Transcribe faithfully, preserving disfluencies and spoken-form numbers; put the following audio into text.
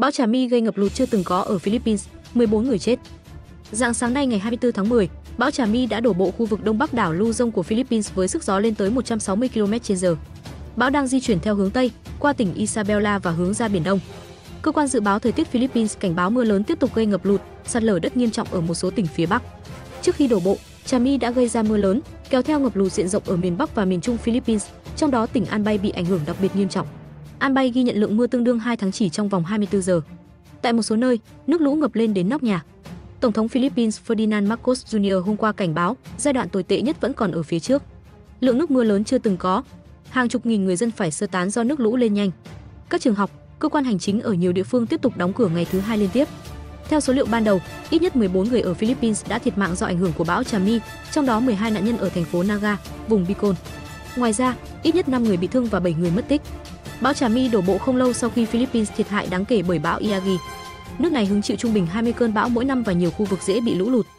Bão Trà Mi gây ngập lụt chưa từng có ở Philippines, mười bốn người chết. Rạng sáng nay ngày hai mươi tư tháng mười, bão Trà Mi đã đổ bộ khu vực đông bắc đảo Luzon của Philippines với sức gió lên tới một trăm sáu mươi ki lô mét trên giờ. Bão đang di chuyển theo hướng Tây, qua tỉnh Isabella và hướng ra Biển Đông. Cơ quan dự báo thời tiết Philippines cảnh báo mưa lớn tiếp tục gây ngập lụt, sạt lở đất nghiêm trọng ở một số tỉnh phía Bắc. Trước khi đổ bộ, Trà Mi đã gây ra mưa lớn, kéo theo ngập lụt diện rộng ở miền Bắc và miền Trung Philippines, trong đó tỉnh Albay bị ảnh hưởng đặc biệt nghiêm trọng. Albay ghi nhận lượng mưa tương đương hai tháng chỉ trong vòng hai mươi tư giờ. Tại một số nơi, nước lũ ngập lên đến nóc nhà. Tổng thống Philippines Ferdinand Marcos Junior hôm qua cảnh báo giai đoạn tồi tệ nhất vẫn còn ở phía trước. Lượng nước mưa lớn chưa từng có, hàng chục nghìn người dân phải sơ tán do nước lũ lên nhanh. Các trường học, cơ quan hành chính ở nhiều địa phương tiếp tục đóng cửa ngày thứ hai liên tiếp. Theo số liệu ban đầu, ít nhất mười bốn người ở Philippines đã thiệt mạng do ảnh hưởng của bão Trà Mi, trong đó mười hai nạn nhân ở thành phố Naga, vùng Bicol. Ngoài ra, ít nhất năm người bị thương và bảy người mất tích. Bão Trà Mi đổ bộ không lâu sau khi Philippines thiệt hại đáng kể bởi bão Iagi. Nước này hứng chịu trung bình hai mươi cơn bão mỗi năm và nhiều khu vực dễ bị lũ lụt.